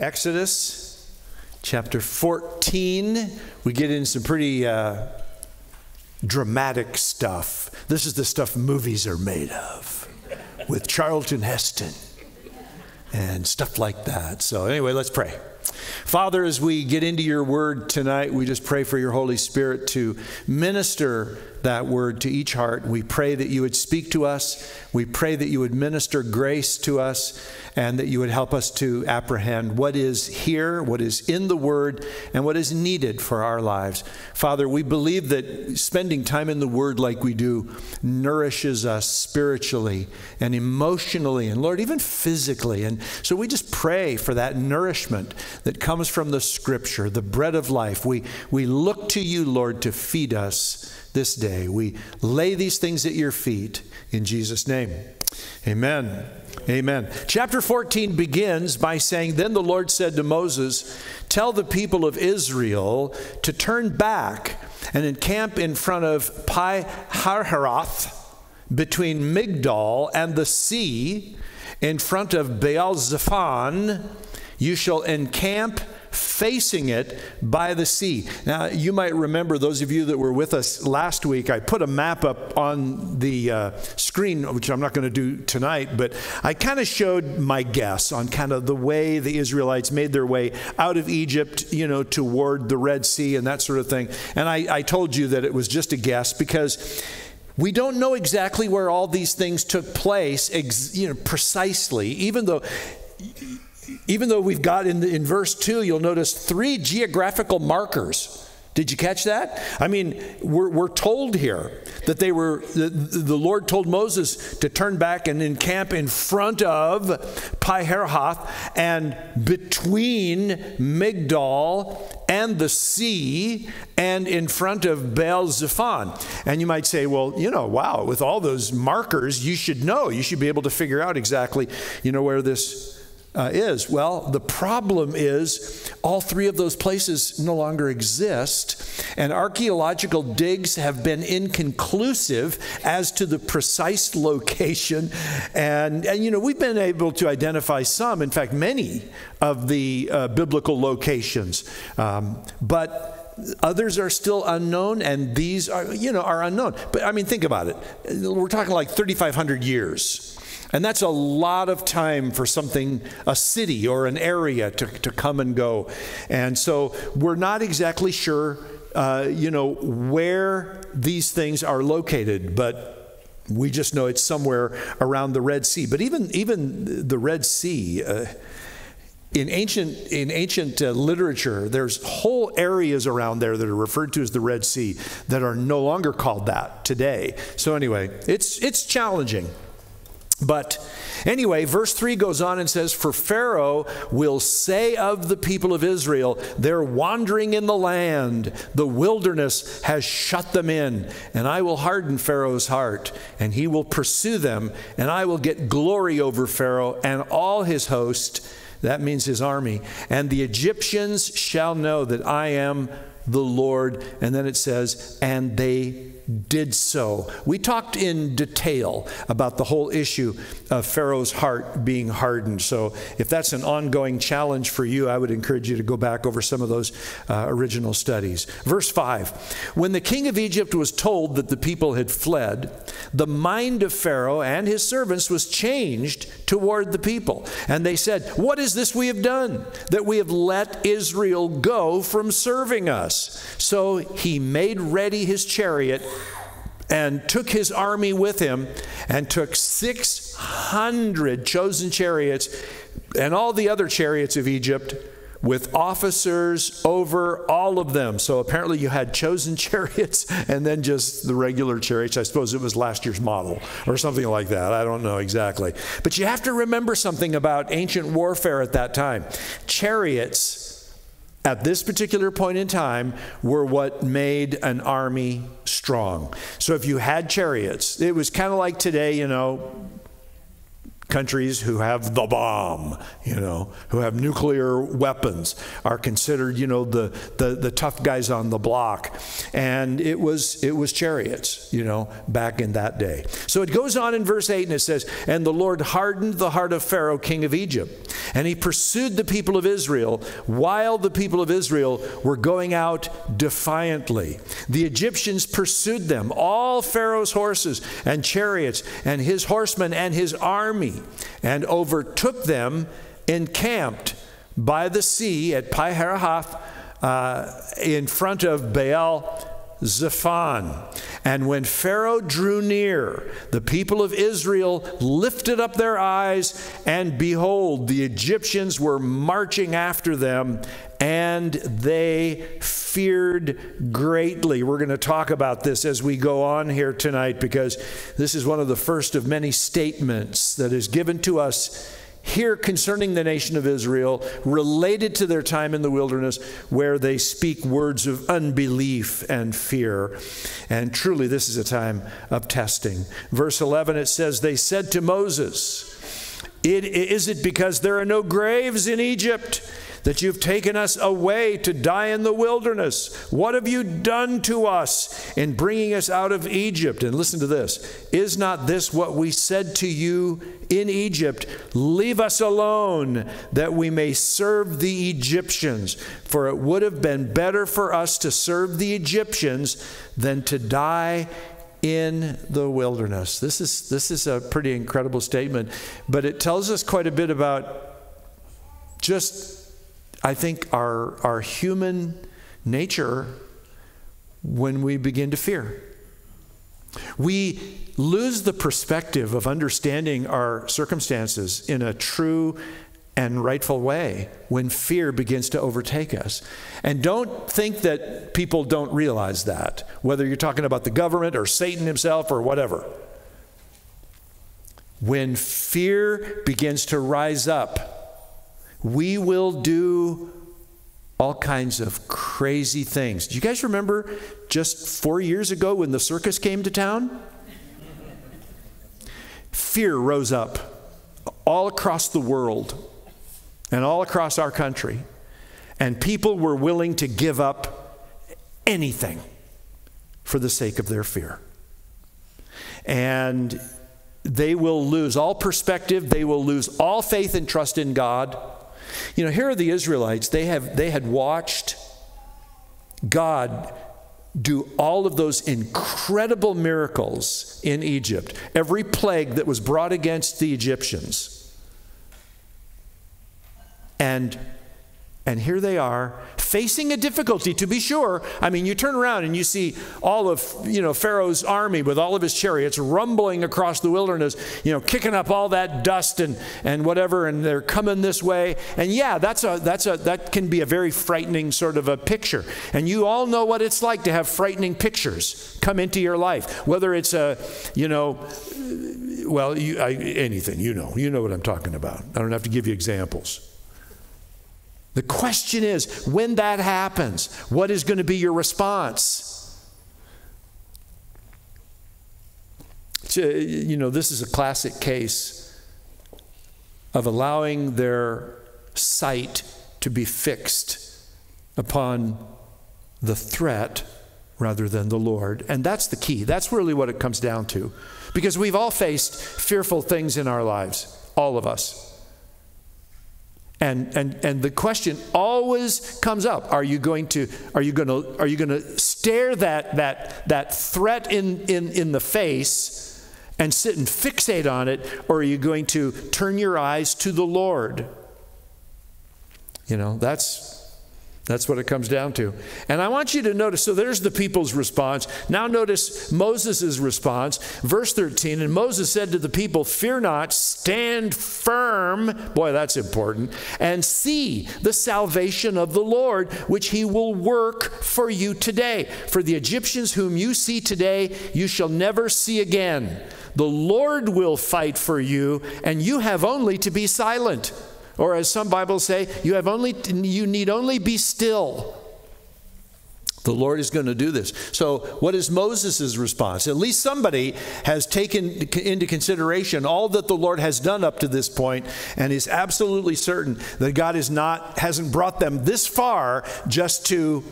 Exodus chapter 14, we get in some pretty dramatic stuff. This is the stuff movies are made of, with Charlton Heston and stuff like that. So anyway, let's pray. Father, as we get into your word tonight, we just pray for your Holy Spirit to minister that word to each heart. We pray that you would speak to us. We pray that you would minister grace to us and that you would help us to apprehend what is here, what is in the word, and what is needed for our lives. Father, we believe that spending time in the word like we do nourishes us spiritually and emotionally and, Lord, even physically. And so we just pray for that nourishment that comes from the scripture, the bread of life. We look to you, Lord, to feed us this day. We lay these things at your feet in Jesus' name. Amen. Amen. Chapter 14 begins by saying, "Then the Lord said to Moses, tell the people of Israel to turn back and encamp in front of Pi-harharath, between Migdol and the sea, in front of Baal-zephon. You shall encamp facing it by the sea." Now, you might remember, those of you that were with us last week, I put a map up on the screen, which I'm not going to do tonight, but I kind of showed my guess on kind of the way the Israelites made their way out of Egypt, you know, toward the Red Sea and that sort of thing. And I told you that it was just a guess because we don't know exactly where all these things took place, precisely, even though we've got in verse 2, you'll notice 3 geographical markers. Did you catch that? I mean, we're told here that they were, the Lord told Moses to turn back and encamp in front of Pi-hahiroth and between Migdol and the sea and in front of Baal-zephon. And you might say, well, you know, wow, with all those markers, you should know, you should be able to figure out exactly, you know, where this is. Well, the problem is all 3 of those places no longer exist, and archaeological digs have been inconclusive as to the precise location. And you know, we've been able to identify some, in fact, many of the biblical locations, but others are still unknown, and these are, you know, are unknown. But I mean, think about it. We're talking like 3,500 years. And that's a lot of time for something, a city or an area to come and go. And so we're not exactly sure, you know, where these things are located, but we just know it's somewhere around the Red Sea. But even the Red Sea, in ancient literature, there's whole areas around there that are referred to as the Red Sea that are no longer called that today. So anyway, it's challenging. But anyway, verse 3 goes on and says, "For Pharaoh will say of the people of Israel, they're wandering in the land, the wilderness has shut them in, and I will harden Pharaoh's heart, and he will pursue them, and I will get glory over Pharaoh and all his host," that means his army, "and the Egyptians shall know that I am the Lord." And then it says, "and they did so." We talked in detail about the whole issue of Pharaoh's heart being hardened. So if that's an ongoing challenge for you, I would encourage you to go back over some of those original studies. Verse 5, "When the king of Egypt was told that the people had fled, the mind of Pharaoh and his servants was changed toward the people. And they said, what is this we have done, that we have let Israel go from serving us? So he made ready his chariot and took his army with him, and took 600 chosen chariots and all the other chariots of Egypt, with officers over all of them." So apparently you had chosen chariots and then just the regular chariots. I suppose it was last year's model or something like that. I don't know exactly. But you have to remember something about ancient warfare at that time. Chariots at this particular point in time were what made an army strong. So if you had chariots, it was kind of like today, you know, Countries who have the bomb, you know, who have nuclear weapons are considered, you know, the tough guys on the block. And it was chariots, you know, back in that day. So it goes on in verse 8 and it says, "And the Lord hardened the heart of Pharaoh, king of Egypt, and he pursued the people of Israel while the people of Israel were going out defiantly. The Egyptians pursued them, all Pharaoh's horses and chariots and his horsemen and his army, and overtook them encamped by the sea at Pi-Hahiroth in front of Baal-zephon. And when Pharaoh drew near, the people of Israel lifted up their eyes, and behold, the Egyptians were marching after them, and they feared greatly." We're going to talk about this as we go on here tonight, because this is one of the first of many statements that is given to us here concerning the nation of Israel, related to their time in the wilderness, where they speak words of unbelief and fear. And truly, this is a time of testing. Verse 11, it says, "They said to Moses, 'Is it because there are no graves in Egypt that you've taken us away to die in the wilderness? What have you done to us in bringing us out of Egypt?' And listen to this. 'Is not this what we said to you in Egypt? Leave us alone, that we may serve the Egyptians. For it would have been better for us to serve the Egyptians than to die in the wilderness.'" This is a pretty incredible statement, but it tells us quite a bit about just, I think, our human nature when we begin to fear. We lose the perspective of understanding our circumstances in a true and rightful way when fear begins to overtake us. And don't think that people don't realize that, whether you're talking about the government or Satan himself or whatever. When fear begins to rise up, we will do all kinds of crazy things. Do you guys remember just 4 years ago when the circus came to town? Fear rose up all across the world and all across our country, and people were willing to give up anything for the sake of their fear. And they will lose all perspective. They will lose all faith and trust in God. You know, here are the Israelites. They had watched God do all of those incredible miracles in Egypt. Every plague that was brought against the Egyptians. And here they are, facing a difficulty, to be sure. I mean, you turn around and you see all of, you know, Pharaoh's army with all of his chariots rumbling across the wilderness, you know, kicking up all that dust and whatever, and they're coming this way. And yeah, that can be a very frightening sort of a picture. And you all know what it's like to have frightening pictures come into your life, whether it's a, you know, well, anything, you know what I'm talking about. I don't have to give you examples. The question is, when that happens, what is going to be your response? You know, this is a classic case of allowing their sight to be fixed upon the threat rather than the Lord. And that's the key. That's really what it comes down to. Because we've all faced fearful things in our lives, all of us. And the question always comes up: Are you going to stare that threat in the face and sit and fixate on it, or are you going to turn your eyes to the Lord? You know, that's what it comes down to. And I want you to notice, so there's the people's response. Now notice Moses' response. Verse 13, "And Moses said to the people, 'Fear not, stand firm,'" boy, that's important, "'and see the salvation of the Lord, which he will work for you today. For the Egyptians whom you see today, you shall never see again. The Lord will fight for you, and you have only to be silent.'" Or as some Bibles say, you need only be still. The Lord is going to do this. So what is Moses' response? At least somebody has taken into consideration all that the Lord has done up to this point and is absolutely certain that God is hasn't brought them this far just to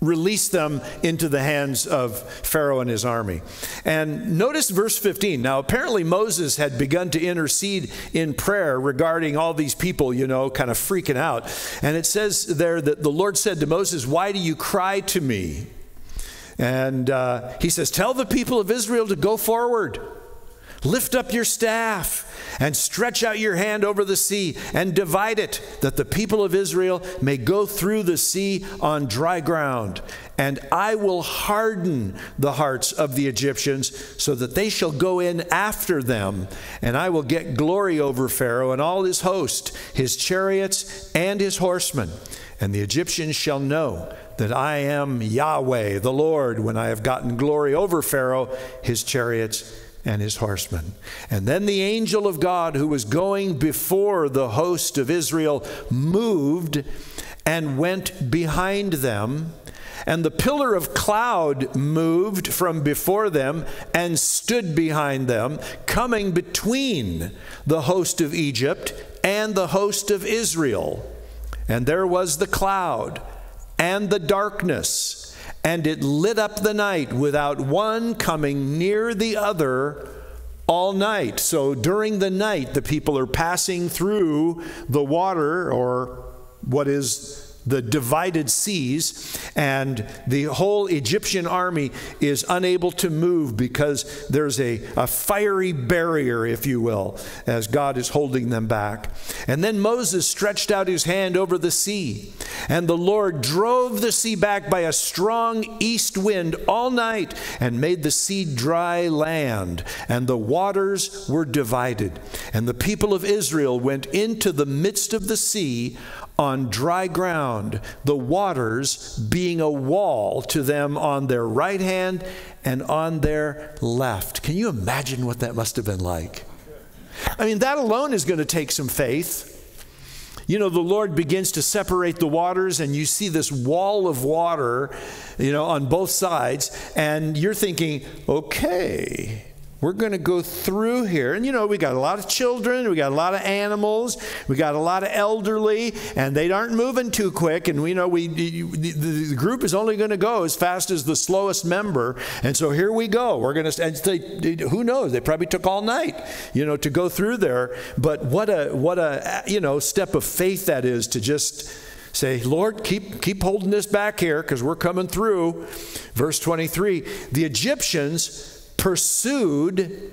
release them into the hands of Pharaoh and his army. And notice verse 15. Now, apparently Moses had begun to intercede in prayer regarding all these people, you know, kind of freaking out. And it says there that the Lord said to Moses, "Why do you cry to me?" And he says, "Tell the people of Israel to go forward. Lift up your staff and stretch out your hand over the sea and divide it, that the people of Israel may go through the sea on dry ground. And I will harden the hearts of the Egyptians so that they shall go in after them. And I will get glory over Pharaoh and all his host, his chariots and his horsemen. And the Egyptians shall know that I am Yahweh, the Lord, when I have gotten glory over Pharaoh, his chariots and his horsemen." And then the angel of God who was going before the host of Israel moved and went behind them, and the pillar of cloud moved from before them and stood behind them, coming between the host of Egypt and the host of Israel. And there was the cloud and the darkness, and it lit up the night without one coming near the other all night. So during the night, the people are passing through the water, or what is the divided seas, and the whole Egyptian army is unable to move because there's a fiery barrier, if you will, as God is holding them back. And then Moses stretched out his hand over the sea, and the Lord drove the sea back by a strong east wind all night and made the sea dry land, and the waters were divided. And the people of Israel went into the midst of the sea on dry ground, the waters being a wall to them on their right hand and on their left. Can you imagine what that must have been like? I mean, that alone is going to take some faith. You know, the Lord begins to separate the waters, and you see this wall of water, you know, on both sides, and you're thinking, okay, we're going to go through here. And, you know, we got a lot of children. We got a lot of animals. We got a lot of elderly, and they aren't moving too quick. And we know the group is only going to go as fast as the slowest member. And so here we go. We're going to, and they, who knows? They probably took all night, you know, to go through there. But what a, you know, step of faith that is to just say, Lord, keep holding this back here because we're coming through. Verse 23, the Egyptians pursued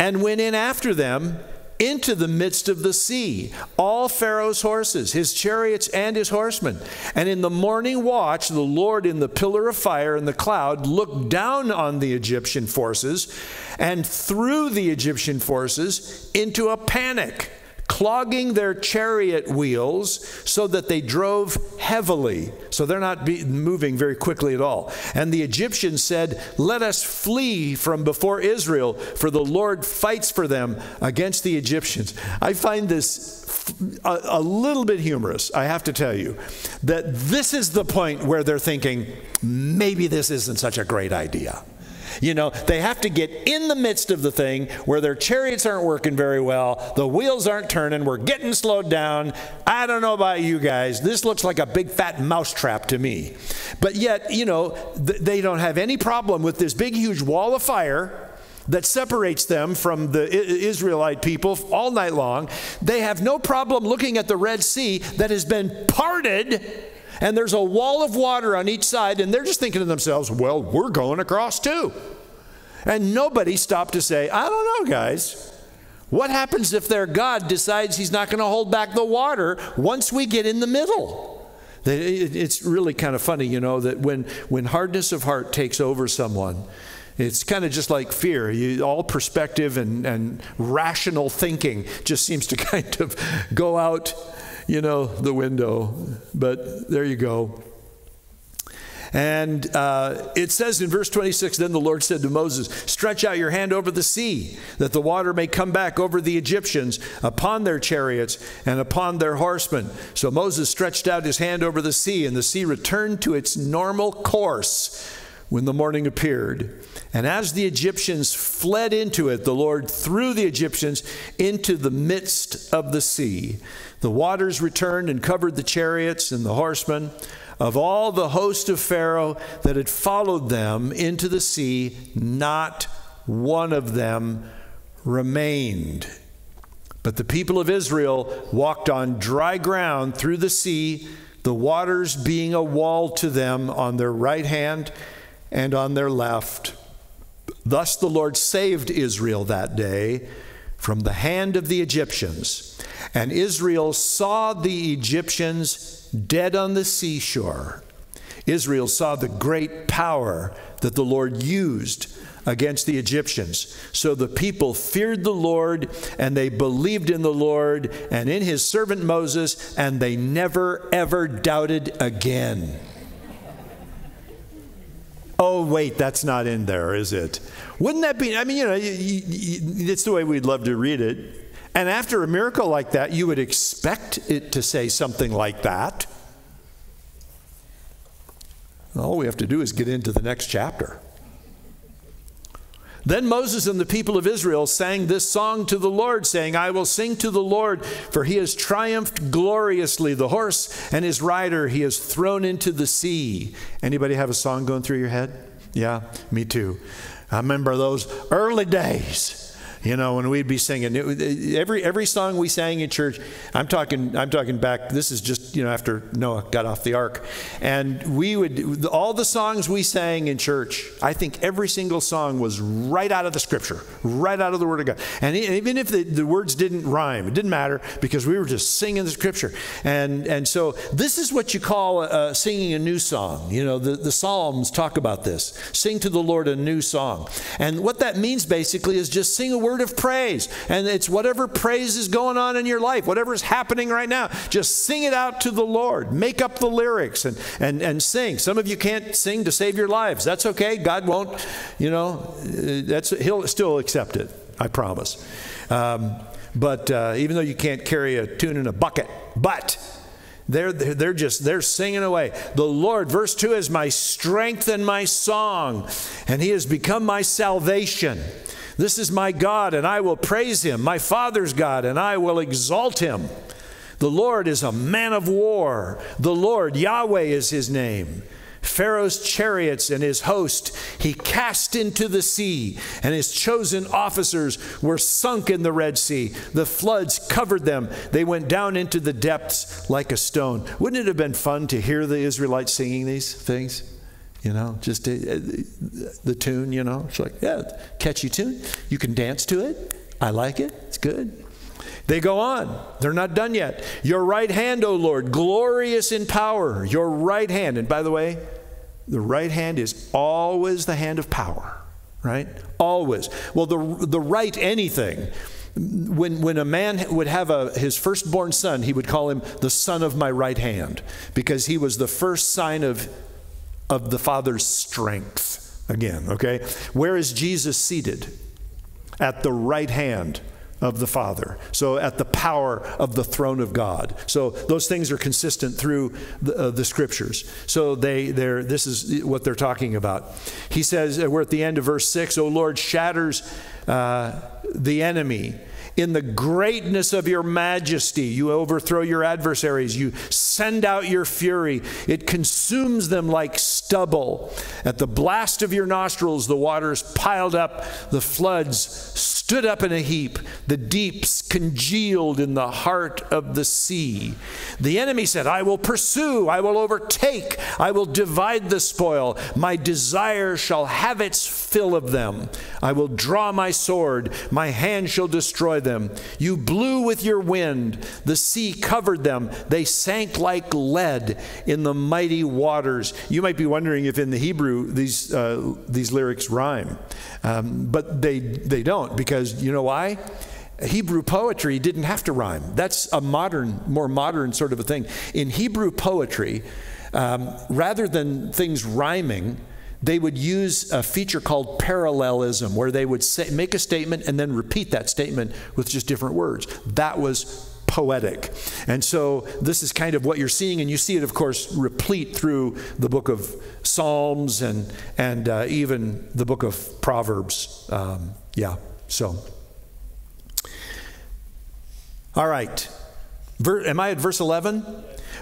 and went in after them into the midst of the sea, all Pharaoh's horses, his chariots and his horsemen. And in the morning watch, the Lord in the pillar of fire and the cloud looked down on the Egyptian forces and threw the Egyptian forces into a panic, clogging their chariot wheels so that they drove heavily. So they're not moving very quickly at all. And the Egyptians said, "Let us flee from before Israel, for the Lord fights for them against the Egyptians." I find this a little bit humorous, I have to tell you, that this is the point where they're thinking, maybe this isn't such a great idea. You know, they have to get in the midst of the thing where their chariots aren't working very well, the wheels aren't turning, we're getting slowed down. I don't know about you guys, this looks like a big fat mousetrap to me. But yet, you know, they don't have any problem with this big huge wall of fire that separates them from the Israelite people all night long. They have no problem looking at the Red Sea that has been parted, and there's a wall of water on each side, and they're just thinking to themselves, well, we're going across too. And nobody stopped to say, I don't know, guys. What happens if their God decides he's not going to hold back the water once we get in the middle? It's really kind of funny, you know, that when hardness of heart takes over someone, it's kind of just like fear. All perspective and rational thinking just seems to kind of go out, you know, the window. But there you go. And it says in verse 26, then the Lord said to Moses, stretch out your hand over the sea, that the water may come back over the Egyptians upon their chariots and upon their horsemen. So Moses stretched out his hand over the sea, and the sea returned to its normal course when the morning appeared. And as the Egyptians fled into it, the Lord threw the Egyptians into the midst of the sea. The waters returned and covered the chariots and the horsemen of all the host of Pharaoh that had followed them into the sea. Not one of them remained. But the people of Israel walked on dry ground through the sea, the waters being a wall to them on their right hand and on their left. Thus the Lord saved Israel that day from the hand of the Egyptians. And Israel saw the Egyptians dead on the seashore. Israel saw the great power that the Lord used against the Egyptians. So the people feared the Lord, and they believed in the Lord and in his servant Moses, and they never, ever doubted again. Oh, wait, that's not in there, is it? Wouldn't that be, I mean, you know, it's the way we'd love to read it. And after a miracle like that, you would expect it to say something like that. All we have to do is get into the next chapter. Then Moses and the people of Israel sang this song to the Lord, saying, I will sing to the Lord, for he has triumphed gloriously. The horse and his rider he has thrown into the sea. Anybody have a song going through your head? Yeah, me too. I remember those early days, you know, when we'd be singing. Every song we sang in church, I'm talking back, this is just, you know, after Noah got off the ark. And we would, all the songs we sang in church, I think every single song was right out of the scripture, right out of the word of God. And even if the words didn't rhyme, it didn't matter, because we were just singing the scripture. And so this is what you call singing a new song. You know, the Psalms talk about this. Sing to the Lord a new song. And what that means basically is just sing a word of praise. And it's whatever praise is going on in your life, whatever's happening right now, just sing it out to the Lord. Make up the lyrics and sing. Some of you can't sing to save your lives. That's okay. God won't, you know, he'll still accept it. I promise. But even though you can't carry a tune in a bucket, but they're singing away. The Lord, verse 2, is my strength and my song, and he has become my salvation. This is my God, and I will praise him, my Father's God, and I will exalt him. The Lord is a man of war. The Lord, Yahweh, is his name. Pharaoh's chariots and his host he cast into the sea, and his chosen officers were sunk in the Red Sea. The floods covered them. They went down into the depths like a stone. Wouldn't it have been fun to hear the Israelites singing these things? You know, just the tune, you know. It's like, yeah, catchy tune. You can dance to it. I like it. It's good. They go on. They're not done yet. Your right hand, O Lord, glorious in power. Your right hand. And by the way, the right hand is always the hand of power, right? Always. Well, the right anything. When a man would have his firstborn son, he would call him the son of my right hand, because he was the first sign of the Father's strength. Again, okay? Where is Jesus seated? At the right hand of the Father. So at the power of the throne of God. So those things are consistent through the scriptures. So this is what they're talking about. He says, we're at the end of verse 6, O Lord, shatters the enemy. In the greatness of your majesty, you overthrow your adversaries. You send out your fury. It consumes them like stubble. At the blast of your nostrils, the waters piled up. The floods stood up in a heap. The deeps congealed in the heart of the sea. The enemy said, I will pursue. I will overtake. I will divide the spoil. My desire shall have its fill of them. I will draw my sword. My hand shall destroy them. You blew with your wind. The sea covered them. They sank like lead in the mighty waters. You might be wondering if in the Hebrew these lyrics rhyme, but they don't, because you know why? Hebrew poetry didn't have to rhyme. That's a more modern sort of a thing. In Hebrew poetry, Rather than things rhyming, they would use a feature called parallelism, where they would say, make a statement and then repeat that statement with just different words. That was poetic. And so this is kind of what you're seeing, and you see it, of course, replete through the book of Psalms and even the book of Proverbs. All right. Am I at verse 11?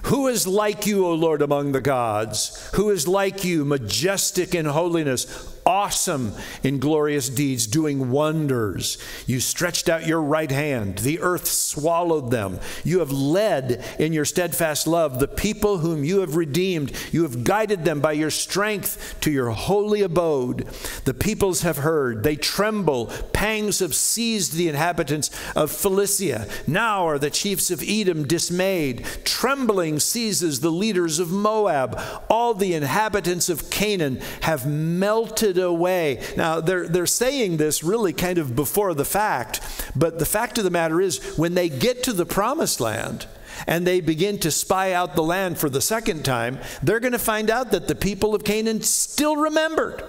Who is like you, O Lord, among the gods? Who is like you, majestic in holiness, awesome in glorious deeds, doing wonders? You stretched out your right hand. The earth swallowed them. You have led in your steadfast love the people whom you have redeemed. You have guided them by your strength to your holy abode. The peoples have heard. They tremble. Pangs have seized the inhabitants of Philistia. Now are the chiefs of Edom dismayed. Trembling seizes the leaders of Moab. All the inhabitants of Canaan have melted away. Now, they're saying this really kind of before the fact, but the fact of the matter is, when they get to the promised land and they begin to spy out the land for the second time, they're going to find out that the people of Canaan still remembered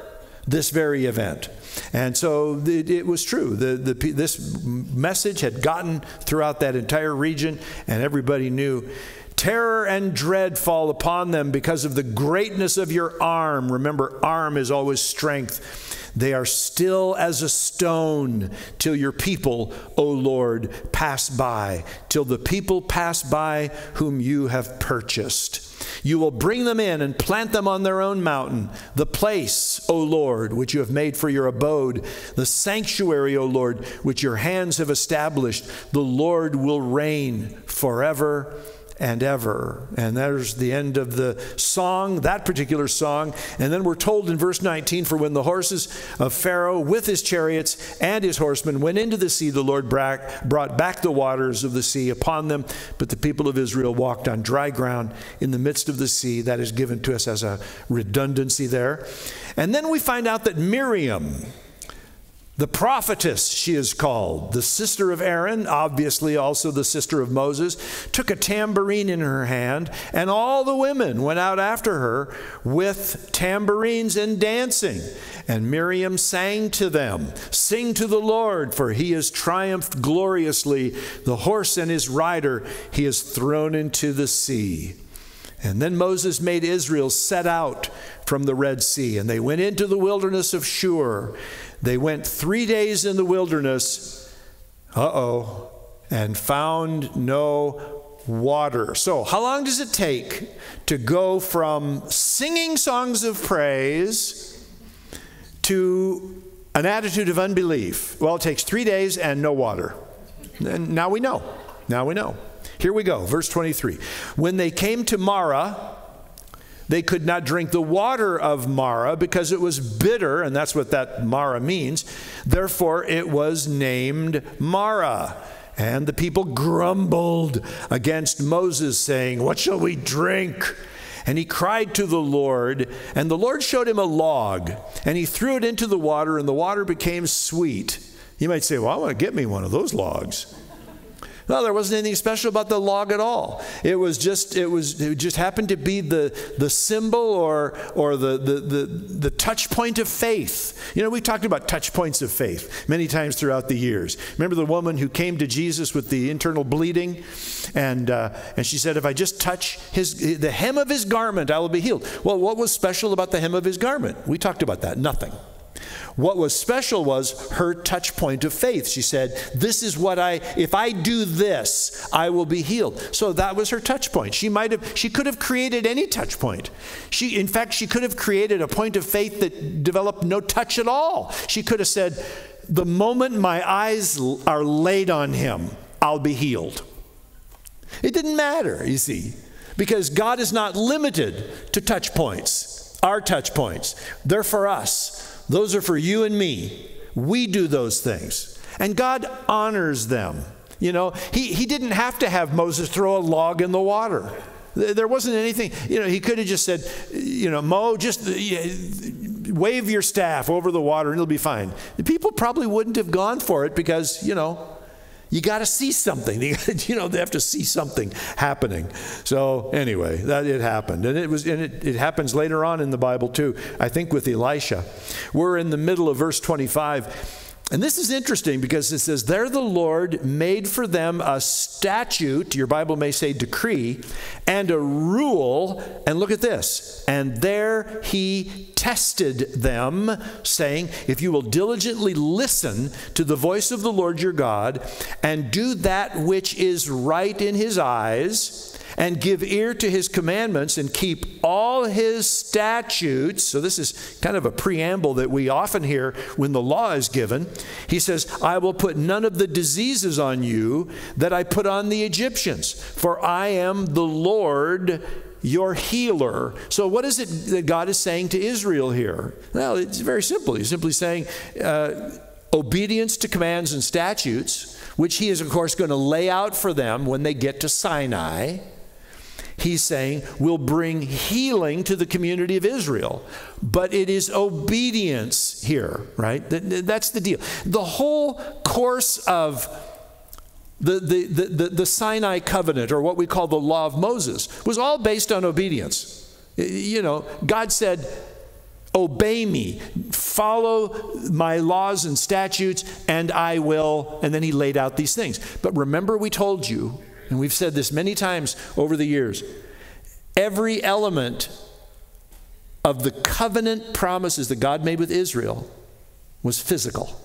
this very event. And so it was true. This message had gotten throughout that entire region, and everybody knew. Terror and dread fall upon them because of the greatness of your arm. Remember, arm is always strength. They are still as a stone till your people, O Lord, pass by, till the people pass by whom you have purchased. You will bring them in and plant them on their own mountain, the place, O Lord, which you have made for your abode, the sanctuary, O Lord, which your hands have established. The Lord will reign forever and ever. And there's the end of the song, that particular song. And then we're told in verse 19, for when the horses of Pharaoh with his chariots and his horsemen went into the sea, the Lord brought back the waters of the sea upon them. But the people of Israel walked on dry ground in the midst of the sea. That is given to us as a redundancy there. And then we find out that Miriam, the prophetess, she is called, the sister of Aaron, obviously also the sister of Moses, took a tambourine in her hand, and all the women went out after her with tambourines and dancing. And Miriam sang to them, "Sing to the Lord, for he has triumphed gloriously. The horse and his rider he has thrown into the sea." And then Moses made Israel set out from the Red Sea, and they went into the wilderness of Shur. They went 3 days in the wilderness, and found no water. So how long does it take to go from singing songs of praise to an attitude of unbelief? Well, it takes 3 days and no water. And now we know. Now we know. Here we go, verse 23. When they came to Marah, they could not drink the water of Marah because it was bitter, and that's what that Marah means. Therefore, it was named Marah. And the people grumbled against Moses, saying, "What shall we drink?" And he cried to the Lord, and the Lord showed him a log, and he threw it into the water, and the water became sweet. You might say, "Well, I want to get me one of those logs." No, there wasn't anything special about the log at all. It just happened to be the symbol or the touch point of faith. You know, we talked about touch points of faith many times throughout the years. Remember the woman who came to Jesus with the internal bleeding, and she said, "If I just touch the hem of his garment, I will be healed." Well, what was special about the hem of his garment? We talked about that. Nothing. What was special was her touch point of faith. She said, "This is what if I do this, I will be healed." So that was her touch point. She could have created any touch point. In fact, she could have created a point of faith that developed no touch at all. She could have said, "The moment my eyes are laid on him, I'll be healed." It didn't matter, you see, because God is not limited to touch points, our touch points. They're for us. Those are for you and me. We do those things. And God honors them. You know, he didn't have to have Moses throw a log in the water. There wasn't anything. You know, he could have just said, you know, "Mo, just wave your staff over the water and it'll be fine." The people probably wouldn't have gone for it because, you know, You got to see something. They have to see something happening. So anyway, that it happened, and it happens later on in the Bible too. I think with Elisha, we're in the middle of verse 25. And this is interesting because it says, there the Lord made for them a statute, your Bible may say decree, and a rule, and look at this, and there he tested them, saying, if you will diligently listen to the voice of the Lord your God, and do that which is right in his eyes, and give ear to his commandments, and keep all his statutes. So this is kind of a preamble that we often hear when the law is given. He says, I will put none of the diseases on you that I put on the Egyptians, for I am the Lord your healer. So what is it that God is saying to Israel here? Well, it's very simple. He's simply saying, obedience to commands and statutes, which he is, of course, going to lay out for them when they get to Sinai. He's saying, we'll bring healing to the community of Israel. But it is obedience here, right? That's the deal. The whole course of the Sinai covenant, or what we call the law of Moses, was all based on obedience. You know, God said, obey me, follow my laws and statutes, and I will, and then he laid out these things. But remember, we told you, and we've said this many times over the years, every element of the covenant promises that God made with Israel was physical.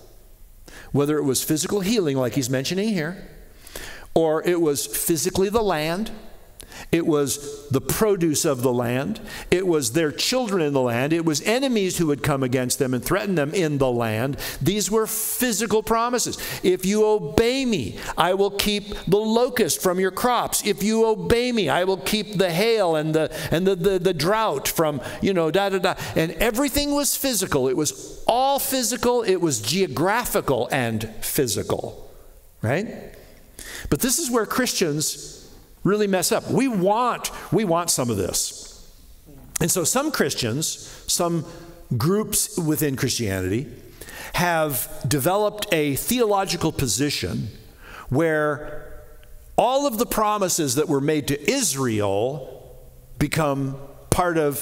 Whether it was physical healing, like he's mentioning here, or it was physically the land, it was the produce of the land, it was their children in the land, it was enemies who would come against them and threaten them in the land. These were physical promises. If you obey me, I will keep the locust from your crops. If you obey me, I will keep the hail and the drought from, you know, da da da. And everything was physical. It was all physical. It was geographical and physical, right? But this is where Christians really mess up. We want some of this. And so some Christians, some groups within Christianity, have developed a theological position where all of the promises that were made to Israel become part of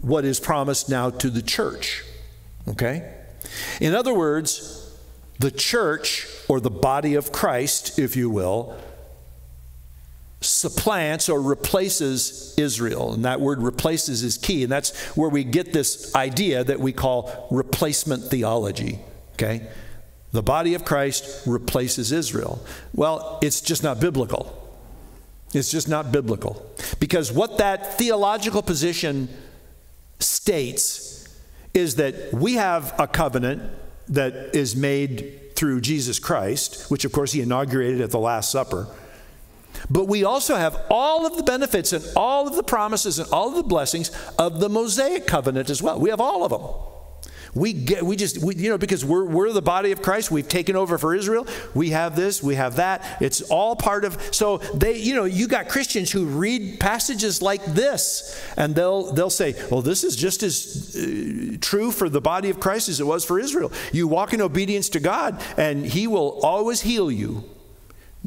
what is promised now to the church. Okay? In other words, the church, or the body of Christ, if you will, supplants or replaces Israel. And that word replaces is key. And that's where we get this idea that we call replacement theology. Okay? The body of Christ replaces Israel. Well, it's just not biblical. It's just not biblical. Because what that theological position states is that we have a covenant that is made through Jesus Christ, which of course he inaugurated at the Last Supper. But we also have all of the benefits and all of the promises and all of the blessings of the Mosaic covenant as well. We have all of them. Because we're the body of Christ, we've taken over for Israel. We have this, we have that. It's all part of. So you got Christians who read passages like this, and they'll say, "Well, this is just as true for the body of Christ as it was for Israel. You walk in obedience to God, and He will always heal you."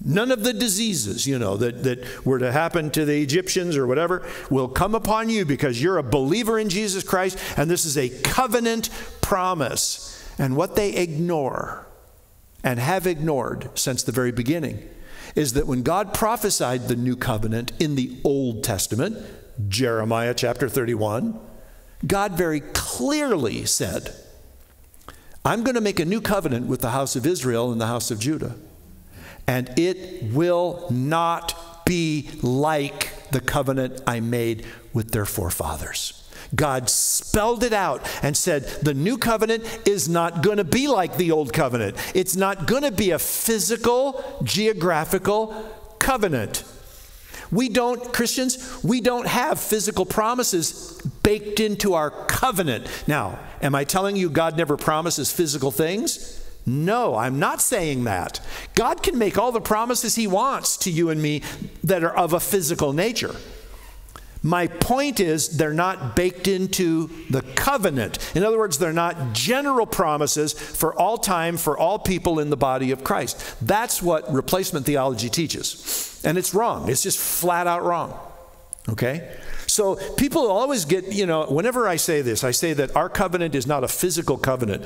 None of the diseases, that were to happen to the Egyptians or whatever will come upon you because you're a believer in Jesus Christ, and this is a covenant promise. And what they ignore and have ignored since the very beginning is that when God prophesied the new covenant in the Old Testament, Jeremiah chapter 31, God very clearly said, I'm going to make a new covenant with the house of Israel and the house of Judah. And it will not be like the covenant I made with their forefathers. God spelled it out and said, the new covenant is not going to be like the old covenant. It's not going to be a physical, geographical covenant. Christians, we don't have physical promises baked into our covenant. Now, am I telling you God never promises physical things? No, I'm not saying that. God can make all the promises He wants to you and me that are of a physical nature. My point is they're not baked into the covenant. In other words, they're not general promises for all time, for all people in the body of Christ. That's what replacement theology teaches. And it's wrong. It's just flat out wrong. Okay? So people always get, you know, whenever I say this, I say that our covenant is not a physical covenant.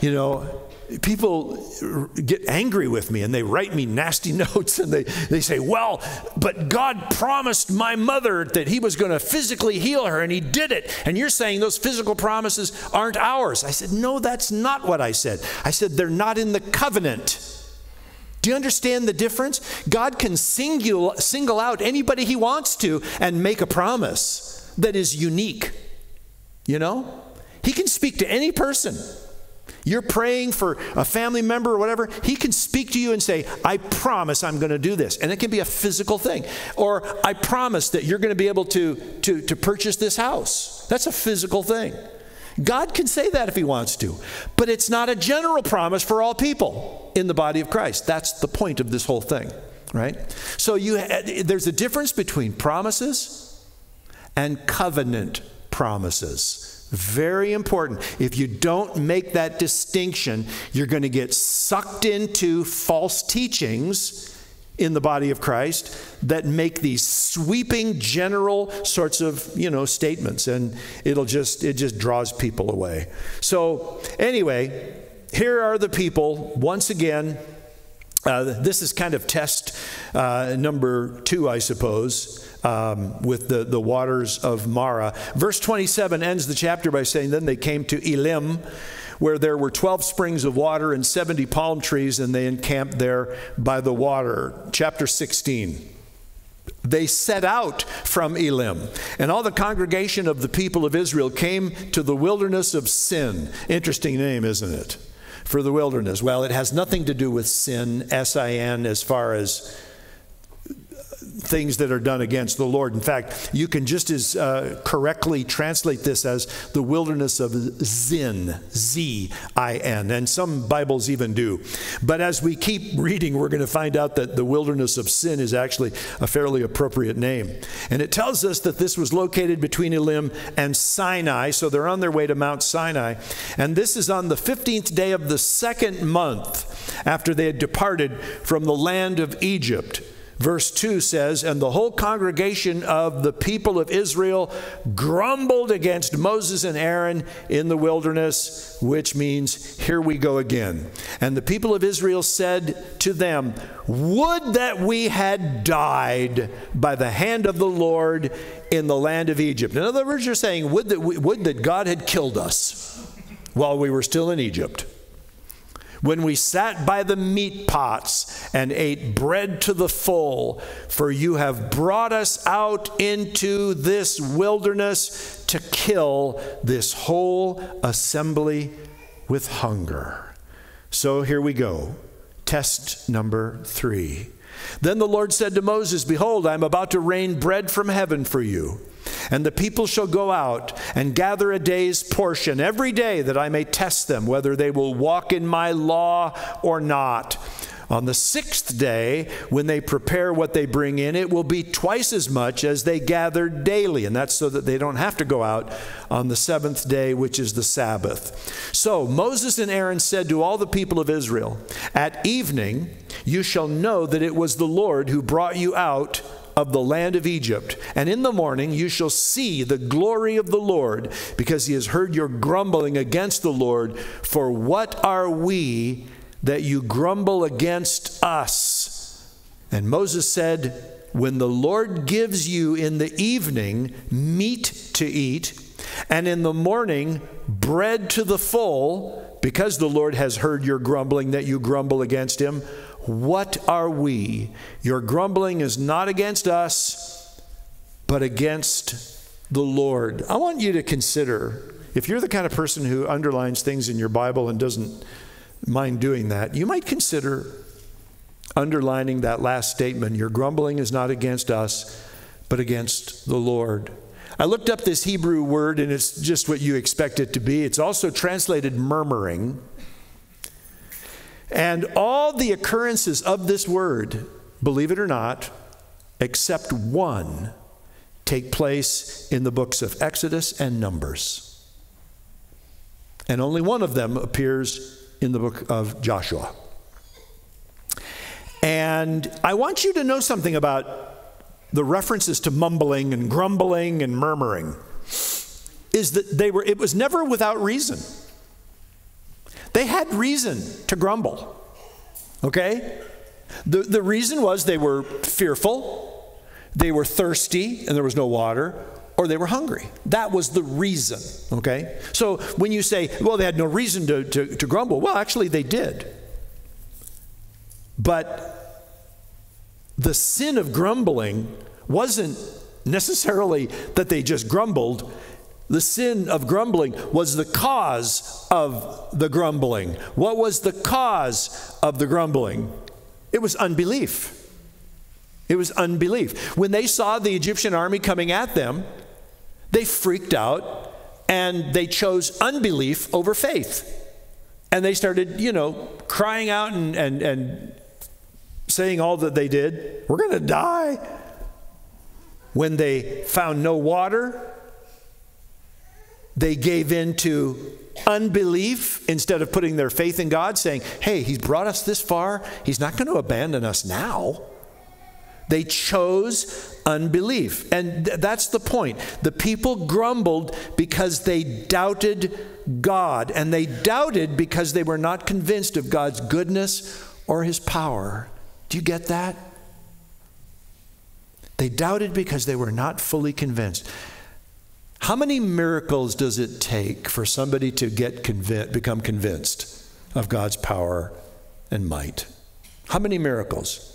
You know, people get angry with me and they write me nasty notes and they say, well, but God promised my mother that he was going to physically heal her and he did it. And you're saying those physical promises aren't ours. I said, no, that's not what I said. I said, they're not in the covenant. Do you understand the difference? God can single out anybody he wants to and make a promise that is unique. You know, he can speak to any person. You're praying for a family member or whatever, he can speak to you and say, I promise I'm going to do this. And it can be a physical thing. Or I promise that you're going to be able to purchase this house. That's a physical thing. God can say that if he wants to. But it's not a general promise for all people in the body of Christ. That's the point of this whole thing, right? So there's a difference between promises and covenant promises. Very important. If you don't make that distinction, you're going to get sucked into false teachings in the body of Christ that make these sweeping general sorts of, you know, statements, and it just draws people away. So anyway, here are the people once again. This is kind of test number 2, I suppose, with the waters of Marah. Verse 27 ends the chapter by saying, then they came to Elim, where there were 12 springs of water and 70 palm trees, and they encamped there by the water. Chapter 16. They set out from Elim, and all the congregation of the people of Israel came to the wilderness of Sin. Interesting name, isn't it? For the wilderness. Well, it has nothing to do with sin, S-I-N, as far as things that are done against the Lord. In fact, you can just as correctly translate this as the wilderness of Zin, Z-I-N, and some Bibles even do. But as we keep reading, we're going to find out that the wilderness of Sin is actually a fairly appropriate name. And it tells us that this was located between Elim and Sinai, so they're on their way to Mount Sinai. And this is on the 15th day of the 2nd month after they had departed from the land of Egypt. Verse 2 says, and the whole congregation of the people of Israel grumbled against Moses and Aaron in the wilderness, which means here we go again. And the people of Israel said to them, would that we had died by the hand of the Lord in the land of Egypt. In other words, you're saying, would that God had killed us while we were still in Egypt. When we sat by the meat pots and ate bread to the full, for you have brought us out into this wilderness to kill this whole assembly with hunger. So here we go. Test number 3. Then the Lord said to Moses, behold, I am about to rain bread from heaven for you. And the people shall go out and gather a day's portion every day, that I may test them whether they will walk in my law or not. On the 6th day, when they prepare what they bring in, it will be twice as much as they gathered daily. And that's so that they don't have to go out on the 7th day, which is the Sabbath. So Moses and Aaron said to all the people of Israel, at evening you shall know that it was the Lord who brought you out of the land of Egypt, and in the morning you shall see the glory of the Lord, because he has heard your grumbling against the Lord. For what are we that you grumble against us? And Moses said, when the Lord gives you in the evening meat to eat, and in the morning bread to the full, because the Lord has heard your grumbling that you grumble against him, what are we? Your grumbling is not against us, but against the Lord. I want you to consider, if you're the kind of person who underlines things in your Bible and doesn't mind doing that, you might consider underlining that last statement, your grumbling is not against us, but against the Lord. I looked up this Hebrew word, and it's just what you expect it to be. It's also translated murmuring. And all the occurrences of this word, believe it or not, except one, take place in the books of Exodus and Numbers. And only one of them appears in the book of Joshua. And I want you to know something about the references to mumbling and grumbling and murmuring, is that it was never without reason. They had reason to grumble, okay? The reason was they were fearful, they were thirsty, and there was no water, or they were hungry. That was the reason, okay? So when you say, well, they had no reason to grumble, well, actually they did. But the sin of grumbling wasn't necessarily that they just grumbled. The sin of grumbling was the cause of the grumbling. What was the cause of the grumbling? It was unbelief. It was unbelief. When they saw the Egyptian army coming at them, they freaked out and they chose unbelief over faith. And they started, you know, crying out and saying all that they did, we're going to die. When they found no water, they gave in to unbelief instead of putting their faith in God, saying, hey, he's brought us this far. He's not going to abandon us now. They chose unbelief. And that's the point. The people grumbled because they doubted God, and they doubted because they were not convinced of God's goodness or his power. Do you get that? They doubted because they were not fully convinced. How many miracles does it take for somebody to become convinced of God's power and might? How many miracles?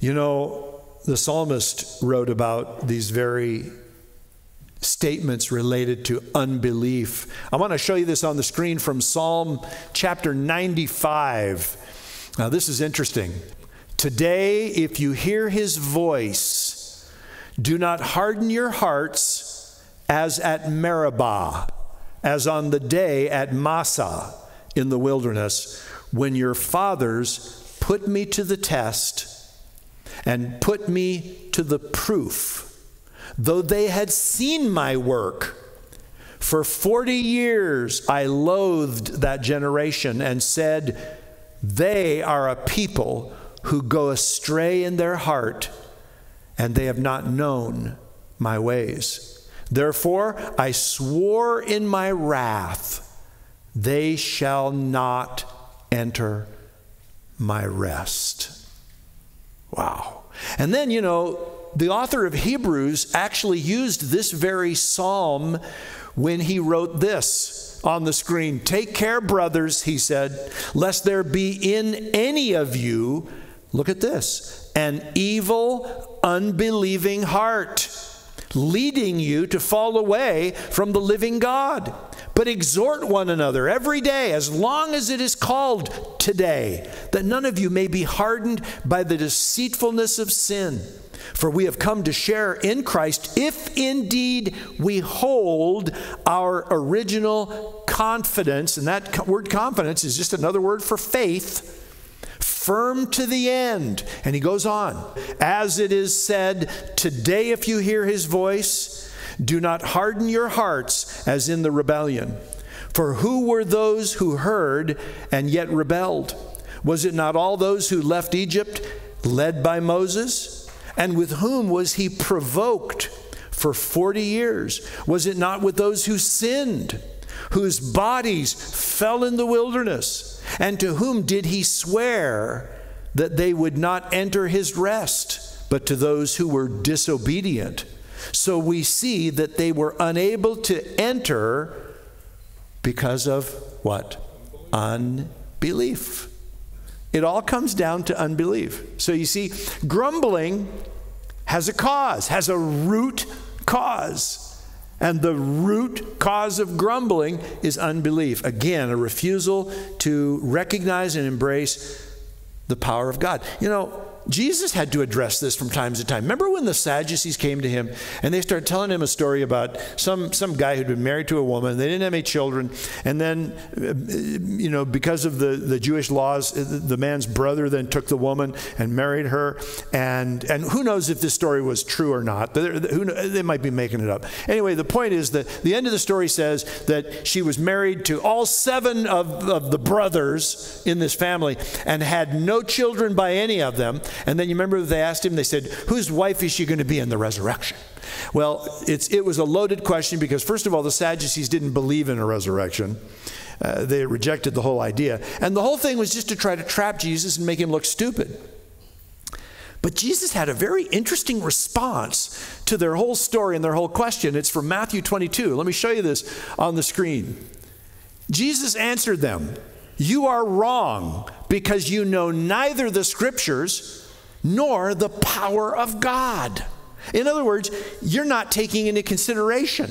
You know, the psalmist wrote about these very statements related to unbelief. I want to show you this on the screen from Psalm chapter 95. Now, this is interesting. Today, if you hear his voice, do not harden your hearts as at Meribah, as on the day at Massah in the wilderness, when your fathers put me to the test and put me to the proof, though they had seen my work. For 40 years I loathed that generation and said, they are a people who go astray in their heart, and they have not known my ways. Therefore, I swore in my wrath, they shall not enter my rest. Wow. And then, you know, the author of Hebrews actually used this very psalm when he wrote this. On the screen, take care, brothers, he said, lest there be in any of you, look at this, an evil, unbelieving heart, leading you to fall away from the living God. But exhort one another every day, as long as it is called today, that none of you may be hardened by the deceitfulness of sin. For we have come to share in Christ, if indeed we hold our original confidence, and that word confidence is just another word for faith, firm to the end. And he goes on, as it is said, today if you hear his voice, do not harden your hearts as in the rebellion. For who were those who heard and yet rebelled? Was it not all those who left Egypt, led by Moses? And with whom was he provoked for 40 years? Was it not with those who sinned, whose bodies fell in the wilderness? And to whom did he swear that they would not enter his rest, but to those who were disobedient? So we see that they were unable to enter because of what? Unbelief. It all comes down to unbelief. So you see, grumbling has a cause, has a root cause. And the root cause of grumbling is unbelief. Again, a refusal to recognize and embrace the power of God. You know, Jesus had to address this from time to time. Remember when the Sadducees came to him and they started telling him a story about some guy who'd been married to a woman, they didn't have any children, and then, you know, because of the Jewish laws, the man's brother then took the woman and married her, and who knows if this story was true or not, but who knows, they might be making it up. Anyway, the point is that the end of the story says that she was married to all seven of the brothers in this family and had no children by any of them. And then you remember they asked him, they said, whose wife is she going to be in the resurrection? Well, it was a loaded question because, first of all, the Sadducees didn't believe in a resurrection. They rejected the whole idea. And the whole thing was just to try to trap Jesus and make him look stupid. But Jesus had a very interesting response to their whole story and their whole question. It's from Matthew 22. Let me show you this on the screen. Jesus answered them, "You are wrong, because you know neither the Scriptures nor the power of God." In other words, you're not taking into consideration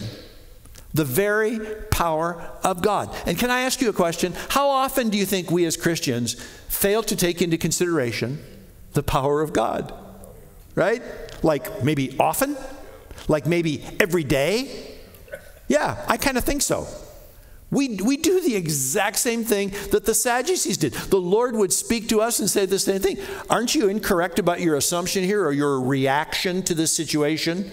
the very power of God. And can I ask you a question? How often do you think we as Christians fail to take into consideration the power of God? Right? Like maybe often? Like maybe every day? Yeah, I kind of think so. We do the exact same thing that the Sadducees did. The Lord would speak to us and say the same thing. Aren't you incorrect about your assumption here or your reaction to this situation?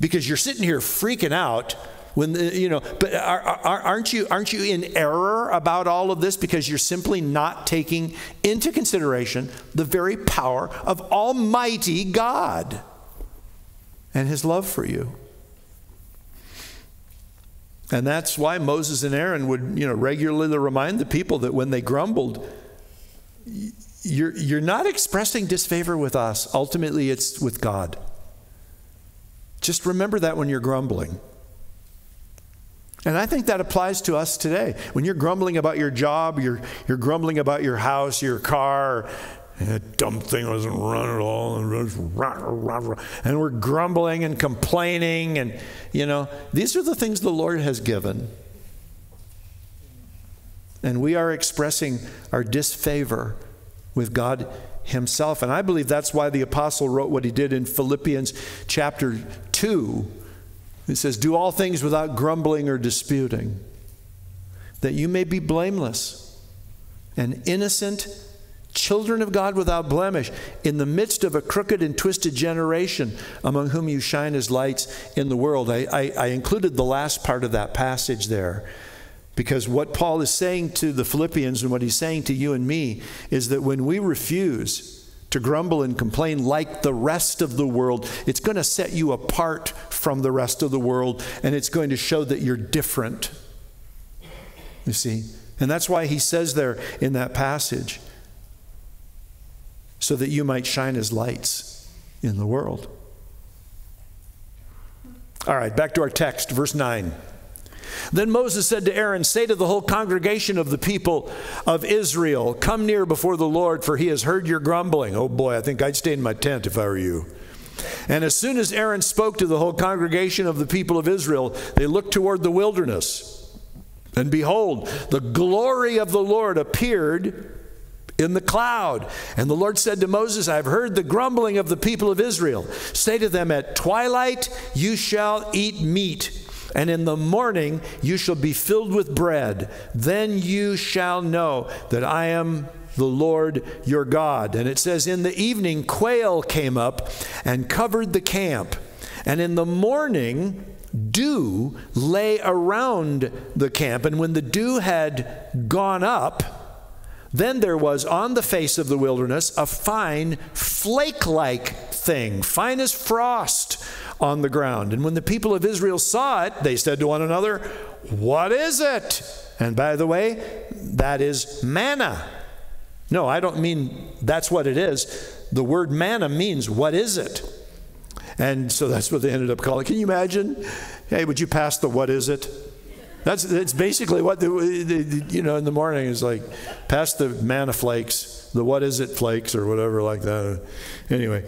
Because you're sitting here freaking out when, you know, but aren't you in error about all of this because you're simply not taking into consideration the very power of Almighty God and His love for you? And that's why Moses and Aaron would, you know, regularly remind the people that when they grumbled, you're not expressing disfavor with us. Ultimately, it's with God. Just remember that when you're grumbling. And I think that applies to us today. When you're grumbling about your job, you're grumbling about your house, your car, that dumb thing doesn't run at all, and we're grumbling and complaining, and you know, these are the things the Lord has given, and we are expressing our disfavor with God Himself. And I believe that's why the apostle wrote what he did in Philippians chapter 2. It says, "Do all things without grumbling or disputing, that you may be blameless and innocent, children of God without blemish, in the midst of a crooked and twisted generation, among whom you shine as lights in the world." I included the last part of that passage there because what Paul is saying to the Philippians and what he's saying to you and me is that when we refuse to grumble and complain like the rest of the world, it's going to set you apart from the rest of the world, and it's going to show that you're different. You see? And that's why he says there in that passage, so that you might shine as lights in the world. All right, back to our text, verse 9. "Then Moses said to Aaron, 'Say to the whole congregation of the people of Israel, come near before the Lord, for he has heard your grumbling.'" Oh boy, I think I'd stay in my tent if I were you. "And as soon as Aaron spoke to the whole congregation of the people of Israel, they looked toward the wilderness. And behold, the glory of the Lord appeared in the cloud. And the Lord said to Moses, 'I have heard the grumbling of the people of Israel. Say to them, at twilight you shall eat meat, and in the morning you shall be filled with bread. Then you shall know that I am the Lord your God.' And it says, 'In the evening quail came up and covered the camp, and in the morning dew lay around the camp. And when the dew had gone up, then there was on the face of the wilderness a fine flake-like thing, fine as frost on the ground. And when the people of Israel saw it, they said to one another, 'What is it?'" And by the way, that is manna. No, I don't mean that's what it is. The word manna means what is it? And so that's what they ended up calling it. Can you imagine? Hey, would you pass the what is it? That's basically what, you know, in the morning is like, pass the manna flakes, the what is it flakes or whatever like that. Anyway,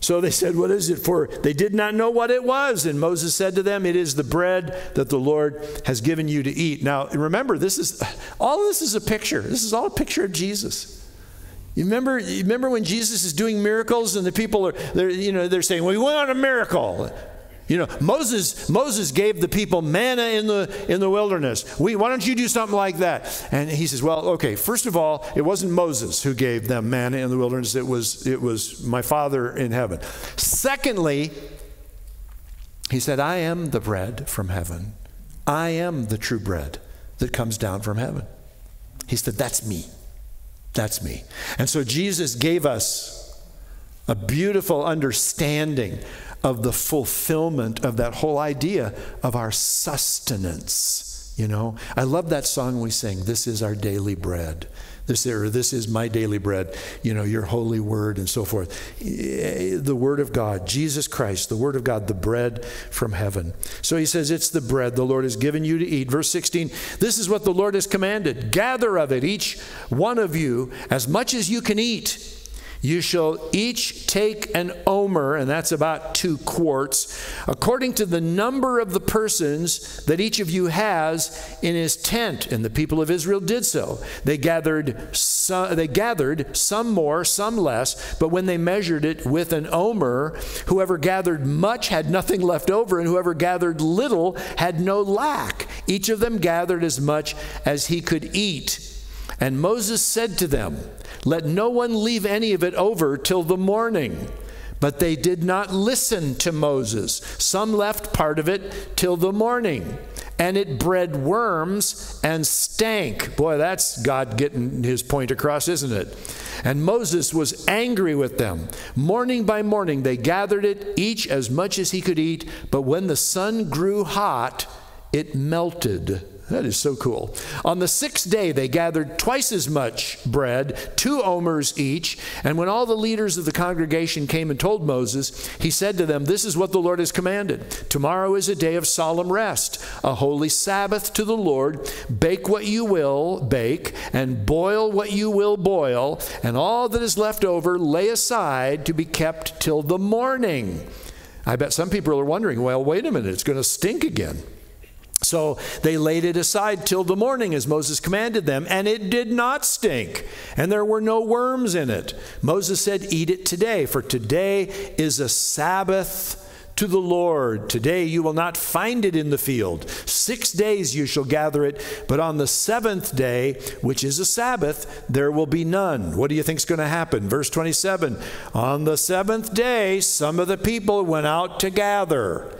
so they said, "What is it?" For they did not know what it was. And Moses said to them, "It is the bread that the Lord has given you to eat." Now, remember, this is, all of this is a picture. This is all a picture of Jesus. You remember when Jesus is doing miracles and the people they're saying, "Well, we want a miracle." You know, Moses gave the people manna in the wilderness. Why don't you do something like that? And he says, well, okay, first of all, it wasn't Moses who gave them manna in the wilderness. It was my Father in heaven. Secondly, he said, I am the bread from heaven. I am the true bread that comes down from heaven. He said, that's me. That's me. And so Jesus gave us a beautiful understanding of the fulfillment of that whole idea of our sustenance, you know. I love that song we sing, "This is our daily bread." This is my daily bread, you know, your holy word and so forth. The word of God, Jesus Christ, the word of God, the bread from heaven. So he says, it's the bread the Lord has given you to eat. Verse 16, this is what the Lord has commanded. Gather of it, each one of you, as much as you can eat. You shall each take an omer, and that's about 2 quarts, according to the number of the persons that each of you has in his tent. And the people of Israel did so. They gathered some more, some less, but when they measured it with an omer, whoever gathered much had nothing left over, and whoever gathered little had no lack. Each of them gathered as much as he could eat. And Moses said to them, let no one leave any of it over till the morning. But they did not listen to Moses. Some left part of it till the morning. And it bred worms and stank. Boy, that's God getting his point across, isn't it? And Moses was angry with them. Morning by morning they gathered it, each as much as he could eat. But when the sun grew hot, it melted. That is so cool. On the 6th day, they gathered twice as much bread, 2 omers each. And when all the leaders of the congregation came and told Moses, he said to them, this is what the Lord has commanded. Tomorrow is a day of solemn rest, a holy Sabbath to the Lord. Bake what you will bake, and boil what you will boil, and all that is left over lay aside to be kept till the morning. I bet some people are wondering, well, wait a minute, it's going to stink again. So they laid it aside till the morning as Moses commanded them, and it did not stink, and there were no worms in it. Moses said, eat it today, for today is a Sabbath to the Lord. Today you will not find it in the field. 6 days you shall gather it, but on the 7th day, which is a Sabbath, there will be none. What do you think is going to happen? Verse 27, on the 7th day, some of the people went out to gather.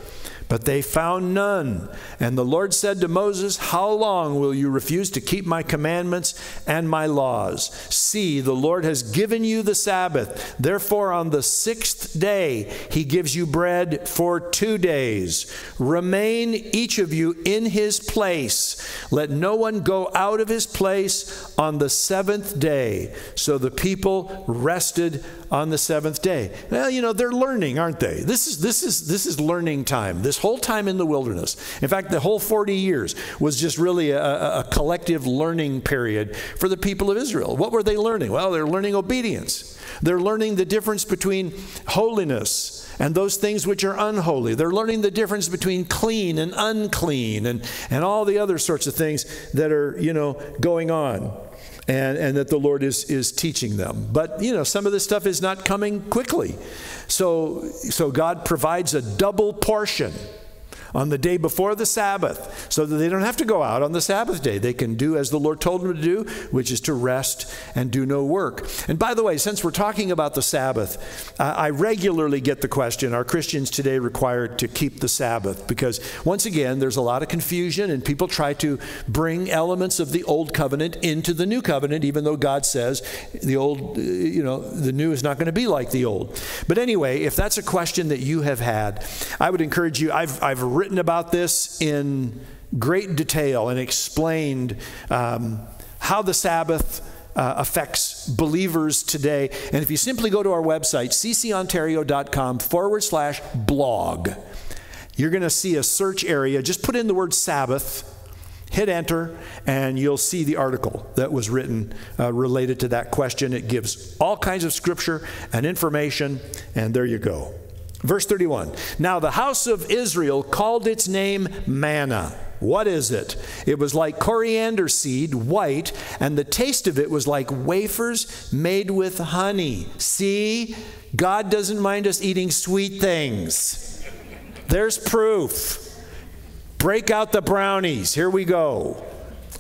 But they found none. And the Lord said to Moses, how long will you refuse to keep my commandments and my laws? See, the Lord has given you the Sabbath. Therefore, on the 6th day, he gives you bread for 2 days. Remain each of you in his place. Let no one go out of his place on the 7th day. So the people rested on the 7th day. Well, you know, they're learning, aren't they? This is learning time. This whole time in the wilderness. In fact, the whole 40 years was just really a collective learning period for the people of Israel. What were they learning? Well, they're learning obedience. They're learning the difference between holiness and those things which are unholy. They're learning the difference between clean and unclean and all the other sorts of things that are, you know, going on and that the Lord is teaching them. But, you know, some of this stuff is not coming quickly. So God provides a double portion on the day before the Sabbath, so that they don't have to go out on the Sabbath day. They can do as the Lord told them to do, which is to rest and do no work. And by the way, since we're talking about the Sabbath, I regularly get the question, are Christians today required to keep the Sabbath? Because once again, there's a lot of confusion and people try to bring elements of the old covenant into the new covenant, even though God says the old, you know, the new is not going to be like the old. But anyway, if that's a question that you have had, I would encourage you, I've written about this in great detail and explained how the Sabbath affects believers today. And if you simply go to our website, ccontario.com/blog, you're going to see a search area. Just put in the word Sabbath, hit enter, and you'll see the article that was written related to that question. It gives all kinds of scripture and information, and there you go. Verse 31, now the house of Israel called its name manna. What is it? It was like coriander seed, white, and the taste of it was like wafers made with honey. See, God doesn't mind us eating sweet things. There's proof. Break out the brownies. Here we go.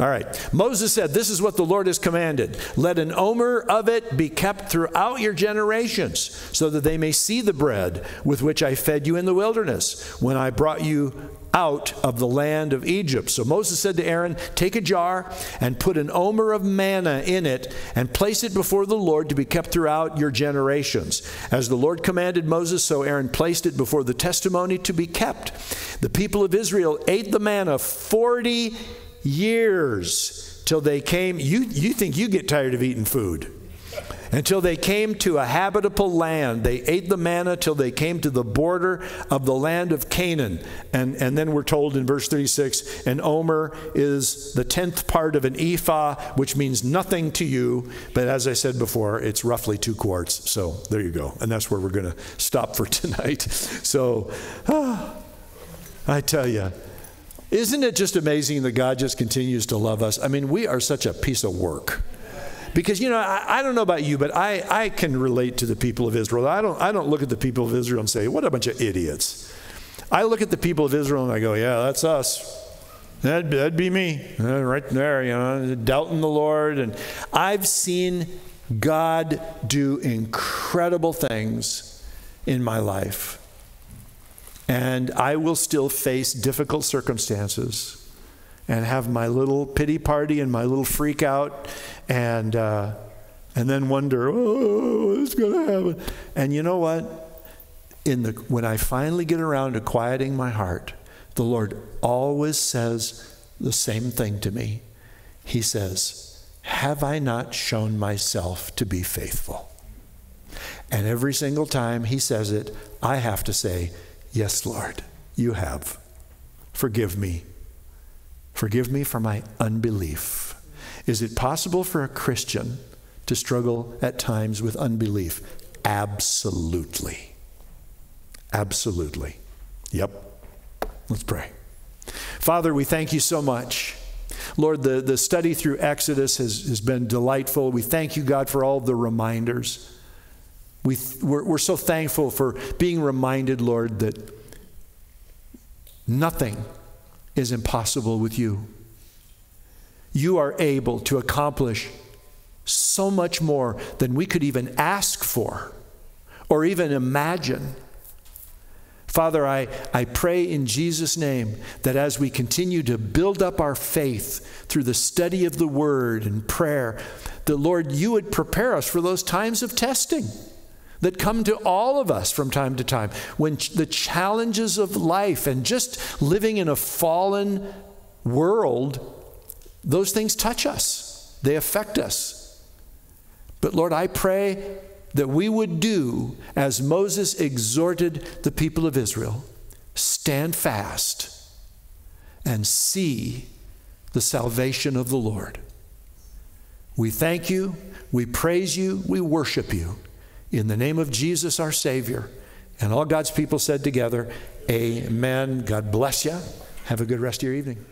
All right. Moses said, this is what the Lord has commanded. Let an omer of it be kept throughout your generations, so that they may see the bread with which I fed you in the wilderness when I brought you out of the land of Egypt. So Moses said to Aaron, take a jar and put an omer of manna in it and place it before the Lord to be kept throughout your generations. As the Lord commanded Moses, so Aaron placed it before the testimony to be kept. The people of Israel ate the manna 40 years till they came. You think you get tired of eating food. Until they came to a habitable land. They ate the manna till they came to the border of the land of Canaan. And then we're told in verse 36, an omer is the 10th part of an ephah, which means nothing to you. But as I said before, it's roughly 2 quarts. So there you go. And that's where we're going to stop for tonight. So I tell you, isn't it just amazing that God just continues to love us? I mean, we are such a piece of work. Because, you know, I don't know about you, but I can relate to the people of Israel. I don't look at the people of Israel and say, what a bunch of idiots. I look at the people of Israel and I go, yeah, that's us. That'd be me. Right there, you know, doubting the Lord. And I've seen God do incredible things in my life. And I will still face difficult circumstances and have my little pity party and my little freak out, and then wonder, oh, what's going to happen? And you know what? When I finally get around to quieting my heart, the Lord always says the same thing to me. He says, have I not shown myself to be faithful? And every single time he says it, I have to say, yes, Lord, you have. Forgive me. Forgive me for my unbelief. Is it possible for a Christian to struggle at times with unbelief? Absolutely. Absolutely. Yep. Let's pray. Father, we thank you so much. Lord, the study through Exodus has been delightful. We thank you, God, for all the reminders. We're so thankful for being reminded, Lord, that nothing is impossible with you. You are able to accomplish so much more than we could even ask for or even imagine. Father, I pray in Jesus' name that as we continue to build up our faith through the study of the Word and prayer, that, Lord, you would prepare us for those times of testing that come to all of us from time to time, when the challenges of life and just living in a fallen world, those things touch us. They affect us. But Lord, I pray that we would do as Moses exhorted the people of Israel, stand fast and see the salvation of the Lord. We thank you, we praise you, we worship you. In the name of Jesus, our Savior, and all God's people said together, amen. God bless you. Have a good rest of your evening.